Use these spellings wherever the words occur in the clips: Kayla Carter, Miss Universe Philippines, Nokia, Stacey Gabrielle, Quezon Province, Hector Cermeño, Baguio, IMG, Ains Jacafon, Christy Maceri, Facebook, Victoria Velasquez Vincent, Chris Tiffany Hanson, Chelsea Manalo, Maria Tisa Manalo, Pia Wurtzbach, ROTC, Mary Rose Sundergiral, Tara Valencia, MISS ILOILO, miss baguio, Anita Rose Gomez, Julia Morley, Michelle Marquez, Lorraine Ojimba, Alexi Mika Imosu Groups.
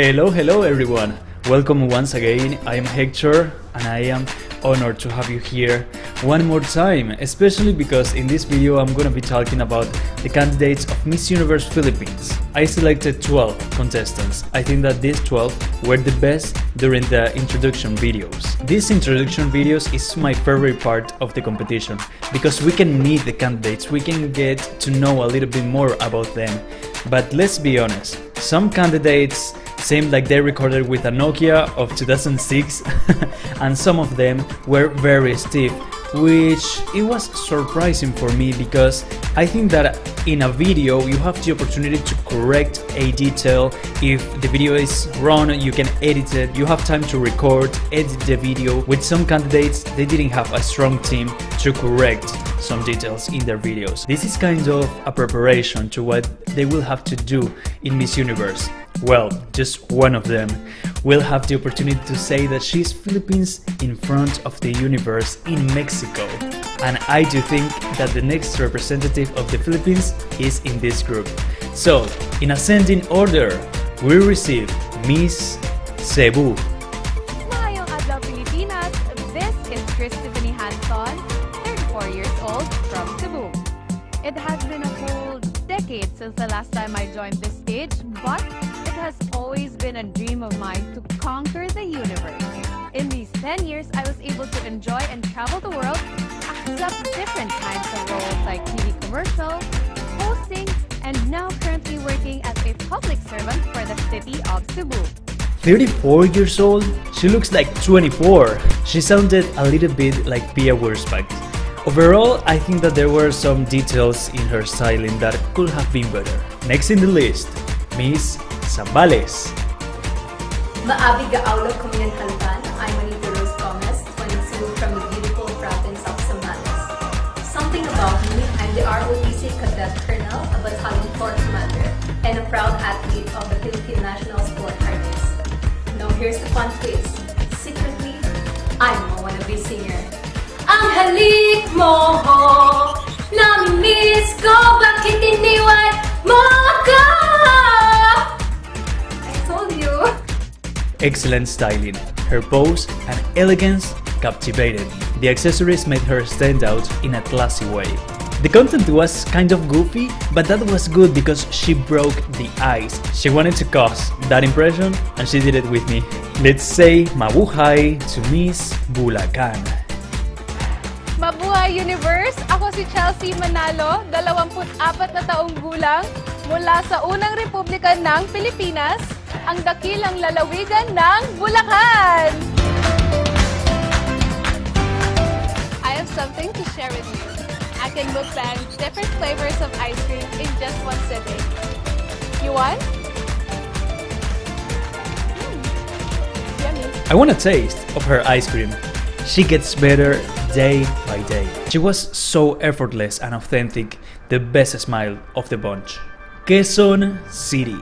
Hello everyone, welcome once again. I am Hector and I am honored to have you here one more time, especially because in this video I'm gonna be talking about the candidates of Miss Universe Philippines. I selected 12 contestants. I think that these 12 were the best during the introduction videos. These introduction videos is my favorite part of the competition because we can meet the candidates, we can get to know a little bit more about them. But let's be honest, some candidates seemed like they recorded with a Nokia of 2006 and some of them were very stiff, which it was surprising for me because I think that in a video you have the opportunity to correct a detail. If the video is wrong, you can edit it, you have time to record, edit the video. With some candidates, they didn't have a strong team to correct some details in their videos. This is kind of a preparation to what they will have to do in Miss Universe. Well, just one of them will have the opportunity to say that she's Philippines in front of the universe in Mexico. And I do think that the next representative of the Philippines is in this group. So, in ascending order, we receive Miss Cebu. Maayong adlaw, Pilipinas. This is Chris Tiffany Hanson, 34 years old, from Cebu. It has been a whole decade since the last time I joined this stage, but has always been a dream of mine to conquer the universe. In these 10 years, I was able to enjoy and travel the world, accept different kinds of roles like TV commercial, hosting, and now currently working as a public servant for the city of Cebu. 34 years old? She looks like 24. She sounded a little bit like Pia Wurtzbach. Overall, I think that there were some details in her styling that could have been better. Next in the list, Miss Zambales. Maabiga Aulo Kuminan Hantan. I'm Anita Rose Gomez, 22, from the beautiful province of Zambales. Something about me, I'm the ROTC Cadet Colonel, a battalion corps commander, and a proud athlete of the Philippine National Sport Harness. Now here's the fun twist. Secretly, I'm a wannabe singer. Ang halik mo ho, nami-miss ko, bakit iniwan mo ka? Excellent styling, her pose and elegance captivated. The accessories made her stand out in a classy way. The content was kind of goofy, but that was good because she broke the ice. She wanted to cause that impression and she did it with me. Let's say mabuhay to Miss Bulacan. Mabuhay Universe! Ako si Chelsea Manalo, 24 na taong gulang, mula sa unang republika ng Pilipinas, ang dakilang lalawigan ng Bulacan! I have something to share with you. I can bookend different flavors of ice cream in just one sitting. You want? Yummy. I want a taste of her ice cream. She gets better day by day. She was so effortless and authentic, the best smile of the bunch. Quezon City.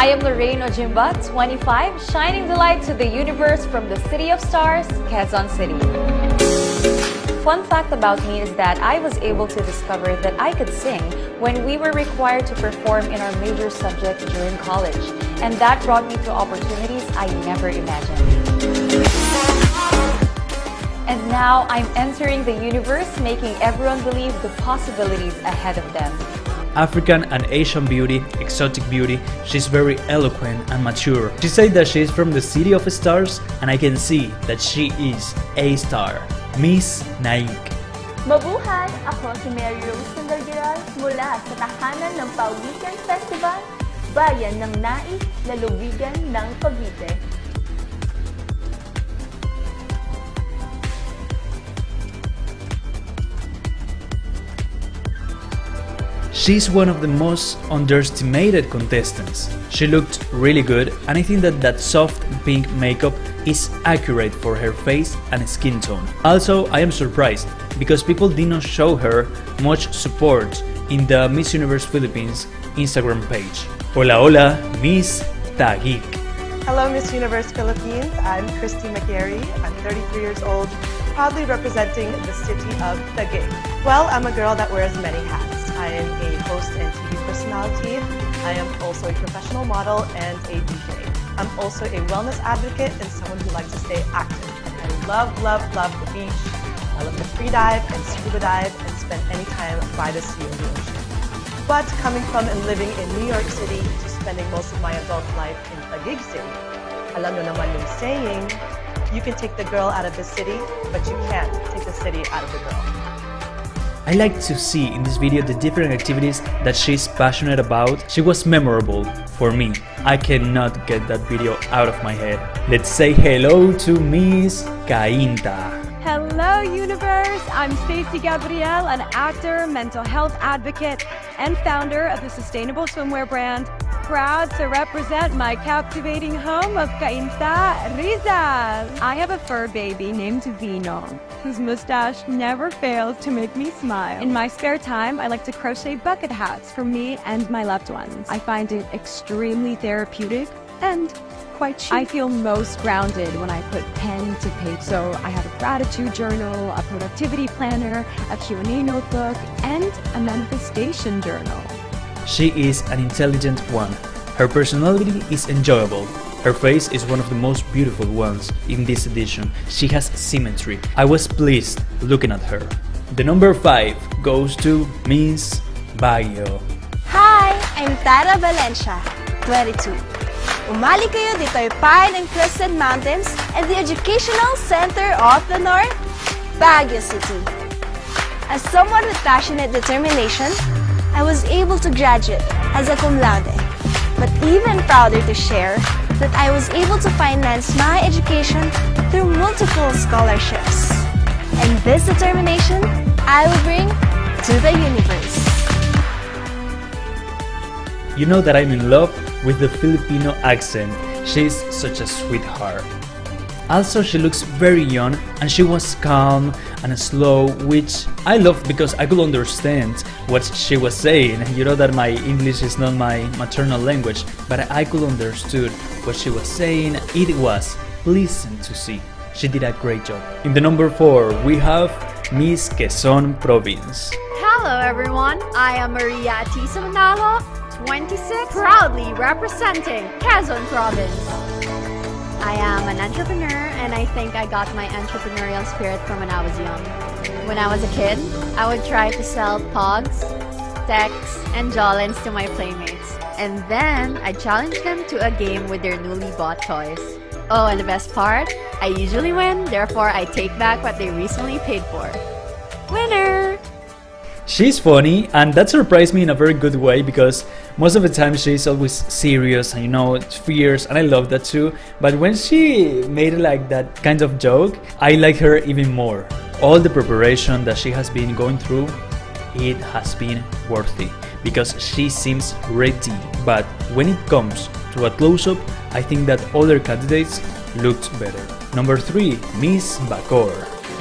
I am Lorraine Ojimba, 25, shining the light to the universe from the City of Stars, Quezon City. Fun fact about me is that I was able to discover that I could sing when we were required to perform in our major subject during college, and that brought me to opportunities I never imagined. And now I'm entering the universe, making everyone believe the possibilities ahead of them. African and Asian beauty, exotic beauty, she's very eloquent and mature. She said that she's from the City of Stars and I can see that she is a star. Miss Naik. Mabuhay! Ako si Mary Rose Sundergiral mula sa tahanan ng Pawikan Festival, Bayan ng Naik, Lalawigan ng Cavite. She's one of the most underestimated contestants. She looked really good and I think that soft pink makeup is accurate for her face and skin tone. Also, I am surprised because people did not show her much support in the Miss Universe Philippines Instagram page. Hola hola, Miss Taguig. Hello Miss Universe Philippines, I'm Christy Maceri, I'm 33 years old, proudly representing the city of Taguig. Well, I'm a girl that wears many hats. I am a host and TV personality, I am also a professional model and a DJ. I'm also a wellness advocate and someone who likes to stay active. I love, love, love the beach. I love to free dive and scuba dive and spend any time by the sea or the ocean. But coming from and living in New York City to spending most of my adult life in Baguio City, alam nyo naman yung saying, you can take the girl out of the city, but you can't take the city out of the girl. I like to see in this video the different activities that she's passionate about. She was memorable for me. I cannot get that video out of my head. Let's say hello to Miss Kainta. Hello Universe, I'm Stacey Gabrielle, an actor, mental health advocate, and founder of the sustainable swimwear brand. Proud to represent my captivating home of Cainta, Rizal. I have a fur baby named Vino, whose mustache never fails to make me smile. In my spare time, I like to crochet bucket hats for me and my loved ones. I find it extremely therapeutic and quite cheap. I feel most grounded when I put pen to paper. So I have a gratitude journal, a productivity planner, a Q&A notebook, and a manifestation journal. She is an intelligent one. Her personality is enjoyable. Her face is one of the most beautiful ones in this edition. She has symmetry. I was pleased looking at her. The number 5 goes to Miss Baguio. Hi, I'm Tara Valencia, 22. Umali kayo dito ay Pine and Crescent Mountains and the educational center of the North, Baguio City. As someone with passionate determination, I was able to graduate as a cum laude. But even prouder to share that I was able to finance my education through multiple scholarships. And this determination I will bring to the universe. You know that I'm in love with the Filipino accent. She's such a sweetheart. Also, she looks very young and she was calm and slow, which I love because I could understand what she was saying. You know that my English is not my maternal language, but I could understood what she was saying. It was pleasant to see. She did a great job. In the number 4, we have Miss Quezon Province. Hello everyone, I am Maria Tisa Manalo, 26, proudly representing Quezon Province. I am an entrepreneur and I think I got my entrepreneurial spirit from when I was young. When I was a kid, I would try to sell pogs, techs, and jolens to my playmates. And then I challenged them to a game with their newly bought toys. Oh, and the best part, I usually win, therefore I take back what they recently paid for. Winner! She's funny, and that surprised me in a very good way because most of the time she's always serious and, you know, fierce, and I love that too. But when she made like that kind of joke, I like her even more. All the preparation that she has been going through, it has been worthy because she seems ready. But when it comes to a close-up, I think that other candidates looked better. Number 3, Miss Bacor.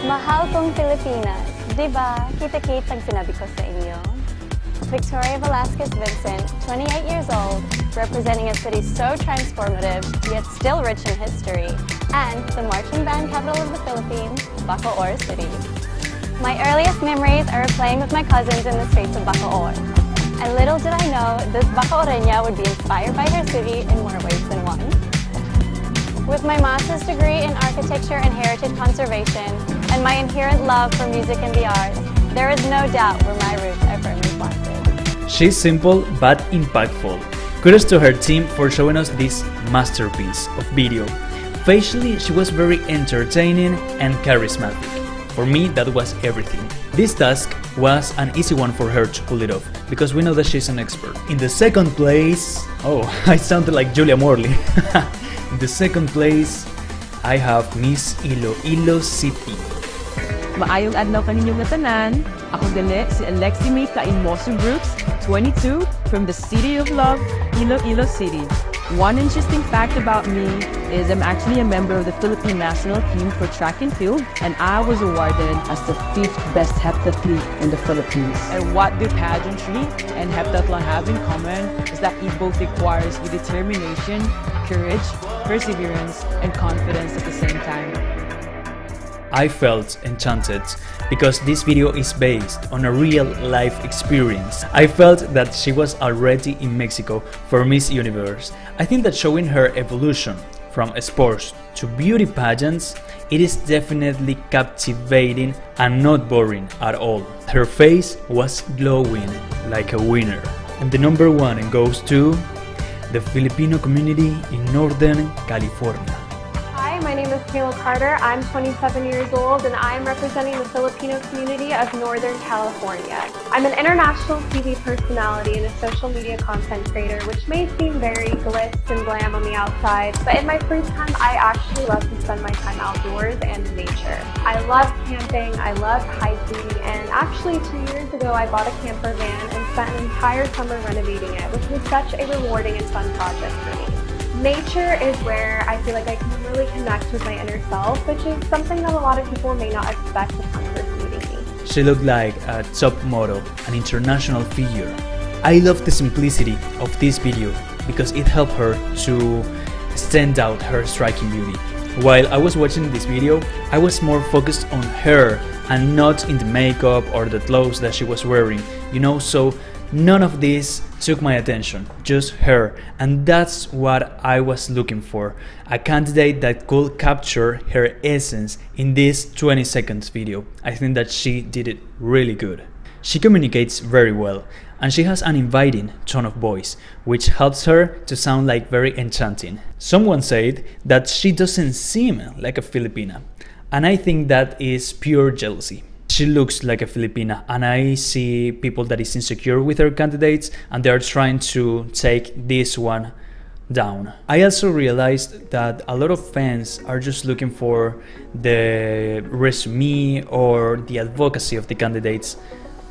Mahal kong Pilipinas. Diba, kita-kita ang sinabi ko sa inyo. Victoria Velasquez Vincent, 28 years old, representing a city so transformative, yet still rich in history, and the marching band capital of the Philippines, Bacoor City. My earliest memories are playing with my cousins in the streets of Bacoor. And little did I know, this Bacooreña would be inspired by her city in more ways than one. With my master's degree in architecture and heritage conservation, and my inherent love for music and the arts, there is no doubt where my roots are firmly planted. She's simple but impactful. Kudos to her team for showing us this masterpiece of video. Facially, she was very entertaining and charismatic. For me, that was everything. This task was an easy one for her to pull it off, because we know that she's an expert. In the second place... Oh, I sounded like Julia Morley. In the second place, I have Miss Iloilo City. Maayong adlaw kaninyong natanan. Ako dili si Alexi Mika Imosu Groups, 22, from the City of Love, Iloilo City. One interesting fact about me is I'm actually a member of the Philippine National Team for Track and Field, and I was awarded as the 5th best heptathlete in the Philippines. And what do pageantry and heptathlon have in common is that it both requires the determination, courage, perseverance, and confidence at the same time. I felt enchanted because this video is based on a real life experience. I felt that she was already in Mexico for Miss Universe. I think that showing her evolution from sports to beauty pageants, it is definitely captivating and not boring at all. Her face was glowing like a winner. And the number one goes to the Filipino community in Northern California. Hi, my name is Kayla Carter. I'm 27 years old and I'm representing the Filipino community of Northern California. I'm an international TV personality and a social media content creator, which may seem very glitz and glam on the outside, but in my free time, I actually love to spend my time outdoors and in nature. I love camping, I love hiking, and actually 2 years ago, I bought a camper van and spent an entire summer renovating it, which was such a rewarding and fun project for me. Nature is where I feel like I can really connect with my inner self, which is something that a lot of people may not expect upon first meeting me. She looked like a top model, an international figure. I love the simplicity of this video because it helped her to stand out her striking beauty. While I was watching this video, I was more focused on her and not in the makeup or the clothes that she was wearing, you know, so none of this took my attention, just her, and that's what I was looking for, a candidate that could capture her essence in this 20 seconds video. I think that she did it really good. She communicates very well, and she has an inviting tone of voice, which helps her to sound like very enchanting. Someone said that she doesn't seem like a Filipina, and I think that is pure jealousy. She looks like a Filipina, and I see people that is insecure with her candidates and they are trying to take this one down. I also realized that a lot of fans are just looking for the resume or the advocacy of the candidates,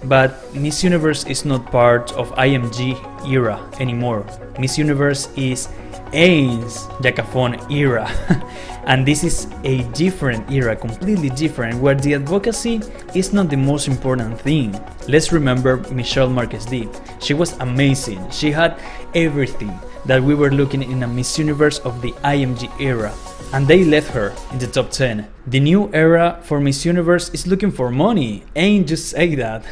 but Miss Universe is not part of IMG era anymore. Miss Universe is Ains Jacafon era and this is a different era, completely different, where the advocacy is not the most important thing. Let's remember Michelle Marquez did. She was amazing. She had everything that we were looking in a Miss Universe of the IMG era, and they left her in the top 10. The new era for Miss Universe is looking for money. Ain't just say that.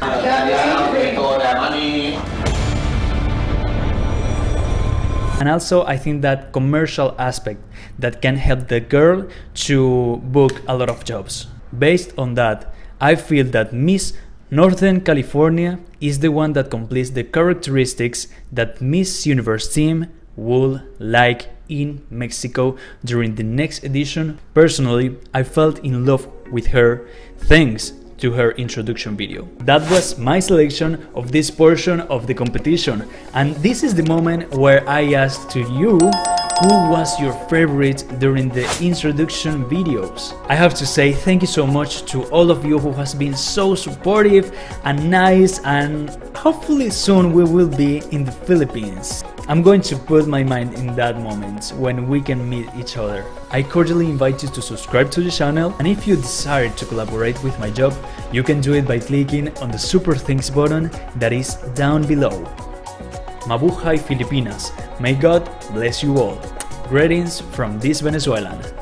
And also I think that commercial aspect that can help the girl to book a lot of jobs. Based on that, I feel that Miss Northern California is the one that completes the characteristics that Miss Universe team would like in Mexico during the next edition. Personally, I felt in love with her thanks to her introduction video. That was my selection of this portion of the competition, and this is the moment where I asked to you, who was your favorite during the introduction videos? I have to say thank you so much to all of you who has been so supportive and nice, and hopefully soon we will be in the Philippines. I'm going to put my mind in that moment when we can meet each other. I cordially invite you to subscribe to the channel, and if you desire to collaborate with my job, you can do it by clicking on the Super Thanks button that is down below. Mabuhay Filipinas, may God bless you all. Greetings from this Venezuelan.